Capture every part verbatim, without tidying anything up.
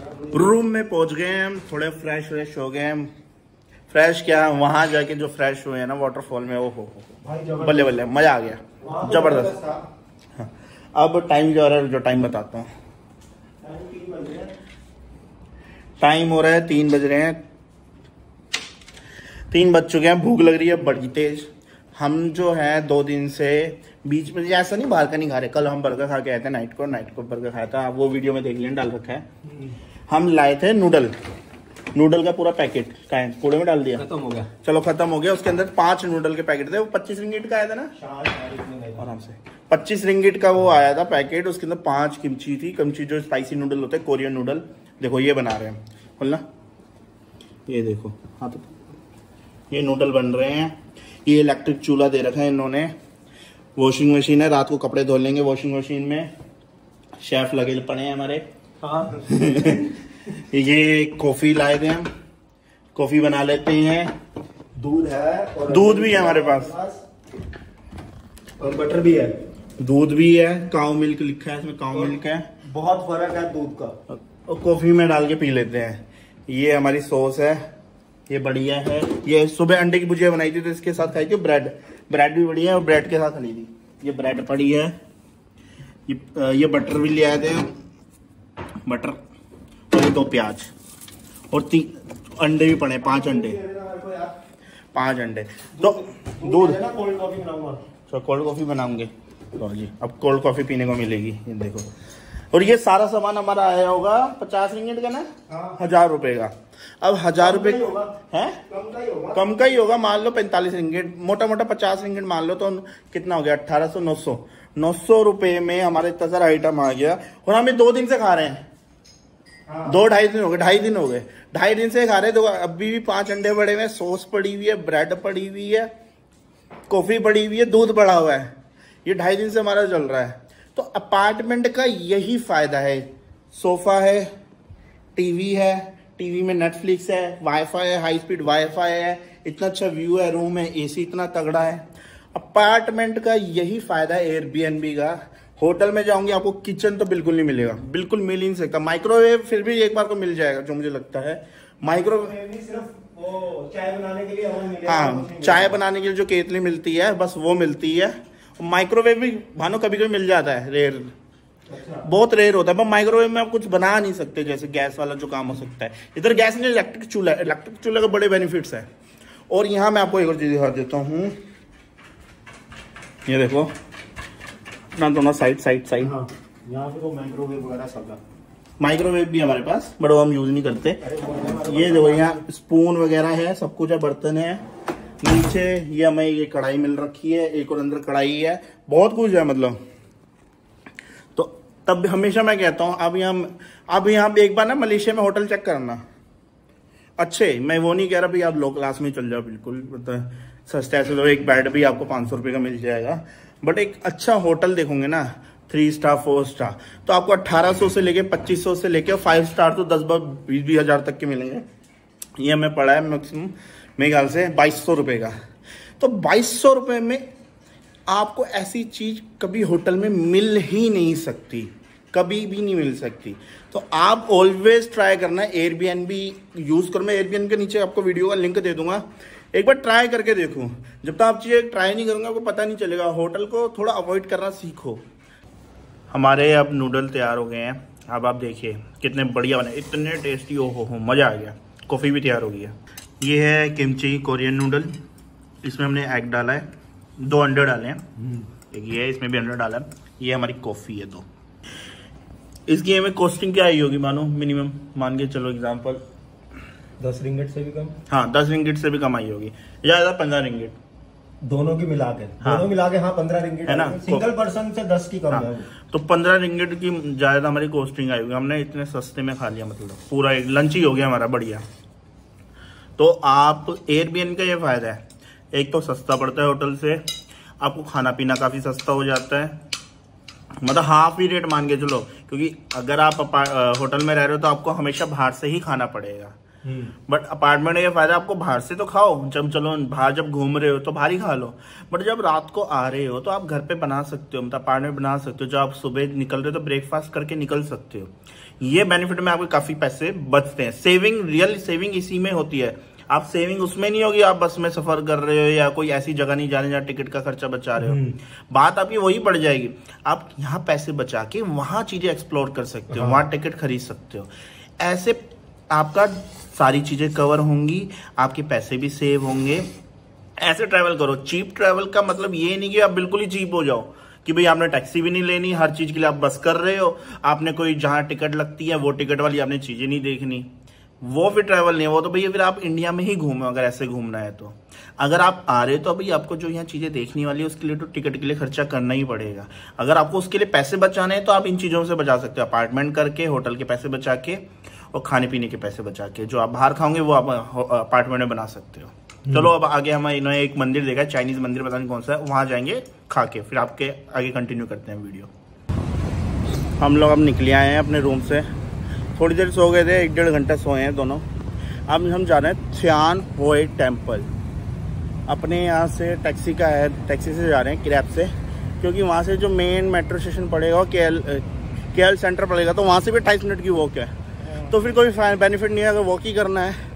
Room में पहुंच गए हम, थोड़े फ्रेश व्रेश हो गए हम। फ्रेश क्या, वहां जाके जो फ्रेश हुए हैं ना वाटरफॉल में, वो हो हो बल्ले बल्ले मजा आ गया, जबरदस्त। हाँ। अब टाइम जो हो रहा है, जो टाइम बताता हूँ, टाइम हो रहा है तीन बज रहे हैं, तीन बज चुके हैं। भूख लग रही है बड़ी तेज। हम जो है दो दिन से बीच में, ऐसा नहीं बाहर का नहीं खा रहे, कल हम बर्गर खा के आए थे नाइट को, नाइट को बर्गर खाया था, वो वीडियो में देख लें, डाल रखा है। हम लाए थे नूडल, नूडल का पूरा पैकेट खाए, कूड़े में डाल दिया, खत्म हो गया, चलो खत्म हो गया। उसके अंदर पांच नूडल के पैकेट थे, वो पच्चीस रिंगिट का आया था ना, आराम से पच्चीस रिंगिट का वो आया था पैकेट। उसके अंदर पांच किमची थी, किमची जो स्पाइसी नूडल होते हैं, कोरियन नूडल। देखो ये बना रहे हैं, बोलना ये देखो, हाँ तो ये नूडल बन रहे हैं। ये इलेक्ट्रिक चूल्हा दे रखा है इन्होंने, वॉशिंग मशीन है, रात को कपड़े धो लेंगे वॉशिंग मशीन में, शेफ लगे पड़े हैं हमारे। हाँ। ये कॉफी लाए थे हम, कॉफी बना लेते हैं, दूध है और दूध भी है हमारे पास और बटर भी है, दूध भी है, काऊ मिल्क लिखा है इसमें, काऊ मिल्क है, बहुत फर्क है दूध का। और कॉफी में डाल के पी लेते हैं। ये हमारी सॉस है, ये बढ़िया है। ये सुबह अंडे की भुजिया बनाई थी तो इसके साथ खाई थी, ब्रेड, ब्रेड भी बढ़िया है और ब्रेड के साथ खाई थी। ये ब्रेड पड़ी है, ये ये बटर भी ले आए थे, बटर और दो प्याज और तीन अंडे भी पड़े, पांच अंडे, पांच अंडे तो दूध। कोल्ड कॉफी बनाऊंगा, कोल्ड कॉफी बनाऊंगे तो जी अब कोल्ड कॉफी पीने को मिलेगी। ये देखो, और ये सारा सामान हमारा आया होगा पचास रिंगिट का ना, हजार रुपए का। अब हजार रुपए है, कम का ही होगा, मान लो पैंतालीस रिंगिट, मोटा मोटा पचास रिंगिट मान लो, तो कितना हो गया अट्ठारह सौ, नौ सौ, नौ सौ रुपये में हमारे इतना सारा आइटम आ गया। और हम ये दो दिन से खा रहे हैं, हाँ। दो ढाई दिन हो गए, ढाई दिन हो गए, ढाई दिन से खा रहे हैं। तो अभी भी पांच अंडे पड़े हुए हैं, सॉस पड़ी हुई है, ब्रेड पड़ी हुई है, कॉफी पड़ी हुई है, दूध पड़ा हुआ है। ये ढाई दिन से हमारा चल रहा है। तो अपार्टमेंट का यही फायदा है, सोफा है, टीवी है, टीवी में नेटफ्लिक्स है, वाईफाई है, हाई स्पीड वाईफाई है, इतना अच्छा व्यू है, रूम है, एसी इतना तगड़ा है। अपार्टमेंट का यही फायदा है एयरबीएनबी का। होटल में जाओगे आपको किचन तो बिल्कुल नहीं मिलेगा, बिल्कुल मिल ही नहीं सकता। माइक्रोवेव फिर भी एक बार को मिल जाएगा जो मुझे लगता है, माइक्रोवेव सिर्फ वो चाय बनाने के लिए मिलेगा, हाँ चाय बनाने के लिए जो केतली मिलती है बस वो मिलती है। माइक्रोवेव भी भानो कभी कभी मिल जाता है, रेयर, अच्छा। बहुत रेयर होता है, पर माइक्रोवेव में आप कुछ बना नहीं सकते जैसे गैस वाला जो काम हो सकता है। इधर गैस नहीं, इलेक्ट्रिक चूल्हा, इलेक्ट्रिक चूल्हे का बड़े बेनिफिट्स है। और यहाँ मैं आपको एक और चीज़ दिखा देता हूँ, ये देखो ना, दोनों साइड साइड साइड, हाँ यहाँ पे वो माइक्रोवेव वगैरह सब, माइक्रोवेव भी हमारे पास, बट वो हम यूज नहीं करते। ये देखो यहाँ स्पून वगैरह है, सब कुछ है, बर्तन है, नीचे ये हमें ये कढ़ाई मिल रखी है, एक और अंदर कढ़ाई है, बहुत कुछ है मतलब। तो तब हमेशा मैं कहता हूँ, अब यहाँ अब यहाँ एक बार ना मलेशिया में होटल चेक करना अच्छे, मैं वो नहीं कह रहा भाई आप लो क्लास में चल जाओ, बिल्कुल मतलब सस्ते ऐसे, तो एक बेड भी आपको पाँच सौ रुपये का मिल जाएगा, बट एक अच्छा होटल देखोगे ना, थ्री स्टार फोर स्टार, तो आपको अट्ठारह सौ से लेके पच्चीस सौ से लेके, फाइव स्टार तो दस बार बीस बीस हज़ार तक के मिलेंगे। ये हमें पड़ा है मैक्सिमम मेरे ख्याल से बाईस सौ रुपये का। तो बाईस सौ रुपये में आपको ऐसी चीज़ कभी होटल में मिल ही नहीं सकती, कभी भी नहीं मिल सकती। तो आप ऑलवेज ट्राई करना एयरबीएनबी यूज़ करो, मैं एयरबीएनबी के नीचे आपको वीडियो का लिंक दे दूंगा, एक बार ट्राई करके देखो। जब तक आप चीज़ें ट्राई नहीं करोगे आपको पता नहीं चलेगा। होटल को थोड़ा अवॉइड करना सीखो। हमारे अब नूडल तैयार हो गए हैं, अब आप देखिए कितने बढ़िया बने, इतने टेस्टी, ओ हो हो मज़ा आ गया। कॉफ़ी भी तैयार हो गई है। ये है किमची कोरियन नूडल, इसमें हमने एग डाला है, दो अंडे डाले हैं, एक ये है, इसमें भी अंडा डाला है। ये हमारी कॉफ़ी है दो। इसकी हमें कॉस्टिंग क्या आई होगी, मानो मिनिमम मान के चलो एग्जांपल दस रिंगिट से भी कम, हाँ दस रिंगिट से भी कम आई होगी, ज़्यादा पंद्रह रिंगिट दोनों की मिला के, हाँ दोनों मिला के, हाँ पंद्रह रिंगिट है ना, सिंगल पर्सन से दस की कम, हाँ, तो पंद्रह रिंगिट की ज़्यादा हमारी कॉस्टिंग आई होगी। हमने इतने सस्ते में खा लिया, मतलब पूरा एक लंच ही हो गया हमारा, बढ़िया। तो आप एयरबीएनबी का ये फ़ायदा है, एक तो सस्ता पड़ता है होटल से, आपको खाना पीना काफ़ी सस्ता हो जाता है, मतलब हाफ ही रेट मान के चलो, क्योंकि अगर आप होटल में रह रहे हो तो आपको हमेशा बाहर से ही खाना पड़ेगा। बट अपार्टमेंट का फायदा, आपको बाहर से तो खाओ, जब चलो बाहर जब घूम रहे हो तो बाहर ही खा लो, बट जब रात को आ रहे हो तो आप घर पे बना सकते हो, मतलब अपार्टमेंट बना सकते हो। जब आप सुबह निकल रहे हो तो ब्रेकफास्ट करके निकल सकते हो। ये बेनिफिट में आपके काफी पैसे बचते हैं। सेविंग, रियल सेविंग इसी में होती है। आप सेविंग उसमें नहीं होगी, आप बस में सफर कर रहे हो या कोई ऐसी जगह नहीं जा रहे जहाँ टिकट का खर्चा बचा रहे हो, बात आपकी वही बढ़ जाएगी। आप यहाँ पैसे बचा के वहाँ चीजें एक्सप्लोर कर सकते हो, वहाँ टिकट खरीद सकते हो। ऐसे आपका सारी चीजें कवर होंगी, आपके पैसे भी सेव होंगे। ऐसे ट्रैवल करो। चीप ट्रैवल का मतलब ये नहीं कि आप बिल्कुल ही चीप हो जाओ कि भाई आपने टैक्सी भी नहीं लेनी, हर चीज के लिए आप बस कर रहे हो, आपने कोई जहाँ टिकट लगती है वो टिकट वाली आपने चीजें नहीं देखनी, वो फिर ट्रैवल नहीं है। वो तो भैया फिर आप इंडिया में ही घूमो अगर ऐसे घूमना है तो। अगर आप आ रहे हो तो भैया आपको जो यहाँ चीज़ें देखने वाली है उसके लिए तो टिकट के लिए खर्चा करना ही पड़ेगा। अगर आपको उसके लिए पैसे बचाने हैं तो आप इन चीज़ों से बचा सकते हो, अपार्टमेंट करके, होटल के पैसे बचा के और खाने पीने के पैसे बचा के। जो आप बाहर खाओगे वो आप अपार्टमेंट में बना सकते हो। चलो अब आगे हम इन्होंने एक मंदिर देखा, चाइनीज मंदिर, पता नहीं कौन सा है, वहाँ जाएंगे खा के, फिर आपके आगे कंटिन्यू करते हैं वीडियो। हम लोग अब निकले आए हैं अपने रूम से, थोड़ी देर सो गए थे, एक डेढ़ घंटा सोए हैं दोनों। अब हम जा रहे हैं थियान होए टेम्पल। अपने यहाँ से टैक्सी का है, टैक्सी से जा रहे हैं क्रैब से, क्योंकि वहाँ से जो मेन मेट्रो स्टेशन पड़ेगा वो केएल केएल सेंटर पड़ेगा, तो वहाँ से भी अट्ठाईस मिनट की वॉक है, तो फिर कोई बेनिफिट नहीं है। अगर वॉक ही करना है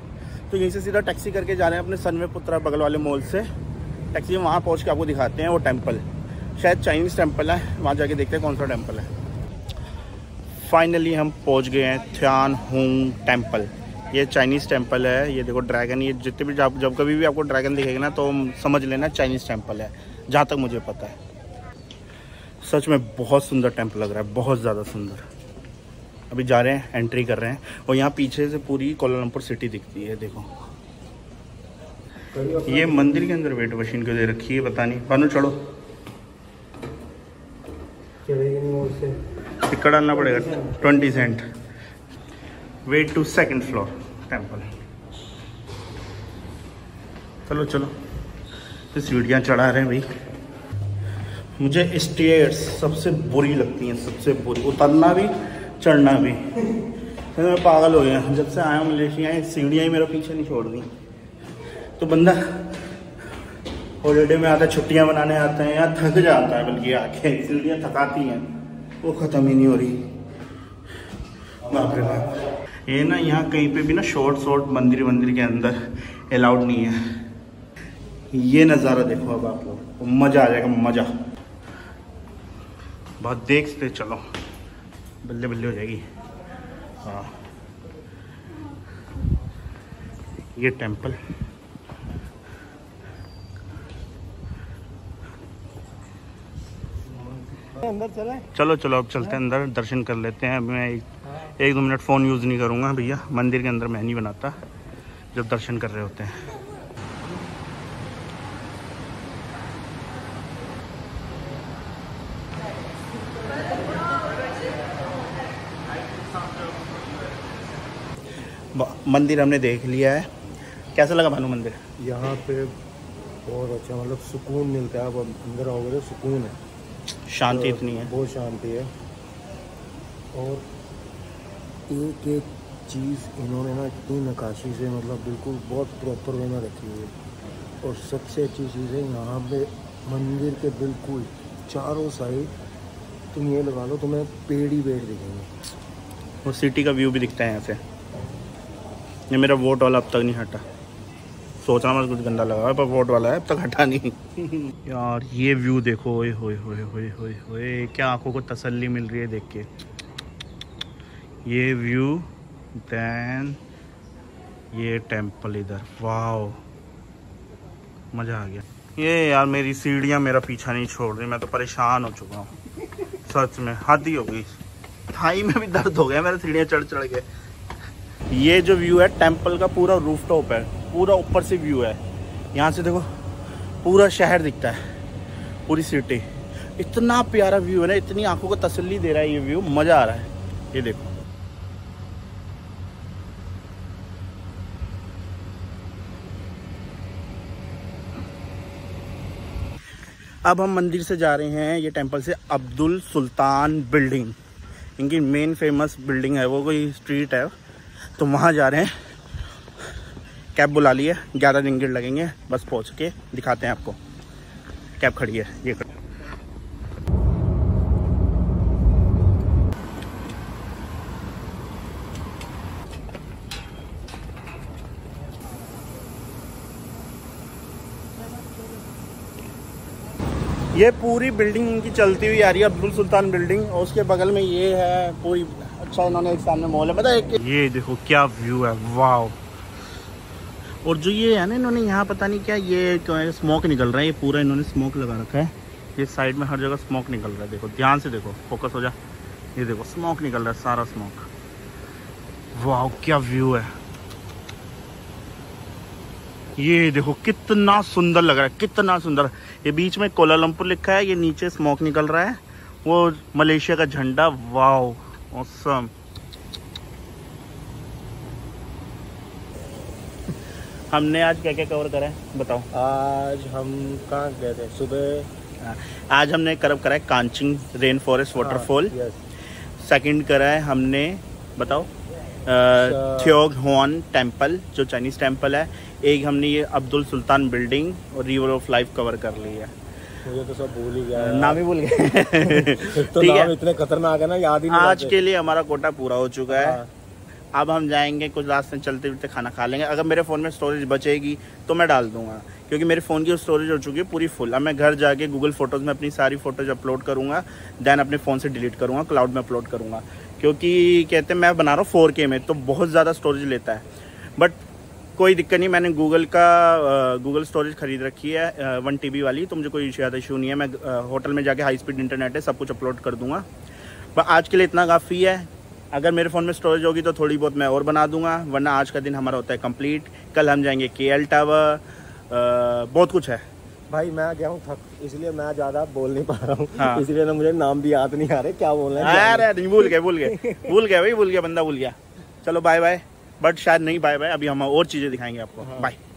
तो यहीं से सीधा टैक्सी करके जा रहे हैं अपने सनवेपुत्रा बगल वाले मॉल से टैक्सी, वहाँ पहुँच के आपको दिखाते हैं वो टेम्पल, शायद चाइनीज़ टेम्पल है, वहाँ जाके देखते हैं कौन सा टेम्पल है। फाइनली हम पहुंच गए हैं थियान होंग टेम्पल। ये चाइनीज़ टेम्पल है, ये देखो ड्रैगन, ये जितने भी आप जब कभी भी आपको ड्रैगन दिखेगा ना तो समझ लेना चाइनीज़ टेम्पल है, जहाँ तक मुझे पता है। सच में बहुत सुंदर टेम्पल लग रहा है, बहुत ज़्यादा सुंदर। अभी जा रहे हैं, एंट्री कर रहे हैं, और यहाँ पीछे से पूरी कोलालमपुर सिटी दिखती है। देखो ये मंदिर के अंदर वेट मशीन क्यों दे रखी है पता नहीं। बानू चढ़ो, टिकट डालना पड़ेगा twenty cent. Wait to second floor temple. चलो चलो तो सीढ़ियाँ चढ़ा रहे हैं भाई। मुझे स्टेयर्स सबसे बुरी लगती हैं, सबसे बुरी, उतरना भी चढ़ना भी। तो मैं पागल हो गया जब से आया हूँ मलेशिया, सीढ़ियाँ ही मेरा पीछे नहीं छोड़ दी। तो बंदा हॉलीडे में आता है, छुट्टियाँ मनाने आता है, यहाँ थक जाता है, बल्कि आके सीढ़ियाँ थकाती हैं, वो ख़त्म ही नहीं हो रही। बाप रे बाप। ये ना यहाँ कहीं पे भी ना शॉर्ट शॉर्ट मंदिर मंदिर के अंदर अलाउड नहीं है। ये नज़ारा देखो अब आप लोग, मज़ा आ जाएगा, मज़ा बहुत। देखते चलो, बल्ले बल्ले हो जाएगी। हाँ ये टेम्पल, अंदर चले। चलो चलो अब चलते हैं अंदर, दर्शन कर लेते हैं। अभी मैं एक एक दो मिनट फ़ोन यूज़ नहीं करूँगा भैया, मंदिर के अंदर मैं नहीं बनाता जब दर्शन कर रहे होते हैं। मंदिर हमने देख लिया है, कैसा लगा भानु मंदिर? यहाँ पे बहुत अच्छा, मतलब सुकून मिलता है, अब अंदर आओगे तो सुकून है, शांति इतनी है, बहुत शांति है। और एक एक चीज़ इन्होंने ना इतनी नक्काशी से, मतलब बिल्कुल बहुत प्रॉपर वे में रखी हुई है। और सबसे अच्छी चीज़ है यहाँ पे मंदिर के बिल्कुल चारों साइड तुम ये लगा लो तुम्हें पेड़ ही पेड़ दिखेंगे, और सिटी का व्यू भी दिखता है यहाँ से। ये मेरा वोट वाला अब तक नहीं हटा, सोचना मत कुछ गंदा लगा, पर वोट वाला है अब तक हटा नहीं। यार ये व्यू देखो, ओए होए होए होए होए होए, क्या आंखों को तसल्ली मिल रही है देख के ये व्यू। देन ये टेंपल इधर, वाओ मज़ा आ गया। ये यार मेरी सीढ़ियाँ मेरा पीछा नहीं छोड़ रही, मैं तो परेशान हो चुका हूँ सच में, हद ही हो गई, थाई में भी दर्द हो गया मेरा सीढ़ियाँ चढ़ चढ़ के। ये जो व्यू है टेम्पल का पूरा रूफ टॉप है, पूरा ऊपर से व्यू है, यहाँ से देखो पूरा शहर दिखता है, पूरी सिटी। इतना प्यारा व्यू है ना, इतनी आंखों को तसल्ली दे रहा है ये व्यू, मज़ा आ रहा है। ये देखो अब हम मंदिर से जा रहे हैं, ये टेंपल से, अब्दुल सुल्तान बिल्डिंग, इनकी मेन फेमस बिल्डिंग है, वो कोई स्ट्रीट है, तो वहाँ जा रहे हैं। कैब बुला ली है, ग्यारह रिंगिट लगेंगे, बस पहुंच के दिखाते हैं आपको। कैब खड़ी है, ये खड़ी। ये पूरी बिल्डिंग इनकी चलती हुई आ रही है, अब्दुल सुल्तान बिल्डिंग, और उसके बगल में ये है पूरी। अच्छा, इन्होंने एक सामने मॉल है, पता है एक... ये देखो क्या व्यू है, वाव। और जो ये है ना, इन्होंने यहाँ पता नहीं क्या ये क्यों है, स्मोक निकल रहा है, ये पूरा इन्होंने स्मोक लगा रखा है। ये साइड में हर जगह स्मोक निकल रहा है, देखो ध्यान से देखो, फोकस हो जा, ये देखो स्मोक निकल रहा है, सारा स्मोक। वाव क्या व्यू है, ये देखो कितना सुंदर लग रहा है, कितना सुंदर। ये बीच में कोलालमपुर लिखा है, ये नीचे स्मोक निकल रहा है, वो मलेशिया का झंडा। Wow awesome. हमने आज क्या क्या कवर करा है बताओ? आज हम कहाँ गए थे सुबह? आज हमने करब करा है Kanching rain forest waterfall. Second करा है हमने, बताओ, थियोग होन टेम्पल जो चाइनीज़ टेम्पल है। एक हमने ये अब्दुल सुल्तान बिल्डिंग और रिवर ऑफ लाइफ कवर कर ली है। मुझे तो सब भूल ही गया, नाम ही भूल गए। तो नाम इतने खतरनाक है ना, याद ही नहीं। आज के लिए हमारा कोटा पूरा हो चुका है। अब हम जाएंगे, कुछ रास्ते में चलते फिरते खाना खा लेंगे। अगर मेरे फ़ोन में स्टोरेज बचेगी तो मैं डाल दूंगा, क्योंकि मेरे फ़ोन की स्टोरेज हो चुकी है पूरी फुल। अब मैं घर जाके गूगल फोटोज़ में अपनी सारी फोटोज अपलोड करूँगा, दैन अपने फ़ोन से डिलीट करूँगा, क्लाउड में अपलोड करूँगा, क्योंकि कहते हैं मैं बना रहा हूँ फोर के में तो बहुत ज़्यादा स्टोरेज लेता है। बट कोई दिक्कत नहीं, मैंने गूगल का गूगल स्टोरेज खरीद रखी है वन टी बी वाली, तो मुझे कोई ज़्यादा इशू नहीं है। मैं आ, होटल में जाके हाई स्पीड इंटरनेट है, सब कुछ अपलोड कर दूंगा। बट आज के लिए इतना काफ़ी है। अगर मेरे फ़ोन में स्टोरेज होगी तो थोड़ी बहुत मैं और बना दूंगा, वरना आज का दिन हमारा होता है कंप्लीट। कल हम जाएंगे केएल टावर, बहुत कुछ है भाई। मैं गया हूँ थक, इसलिए मैं ज़्यादा बोल नहीं पा रहा हूँ। हाँ। इसलिए ना मुझे नाम भी याद नहीं आ रहे, क्या बोल रहे हैं यार। भूल गए भूल गए भूल गए भाई, भूल गया बंदा, भूल गया। चलो बाय बाय, बट शायद नहीं बाय बाय, अभी हम और चीज़ें दिखाएंगे आपको। बाय।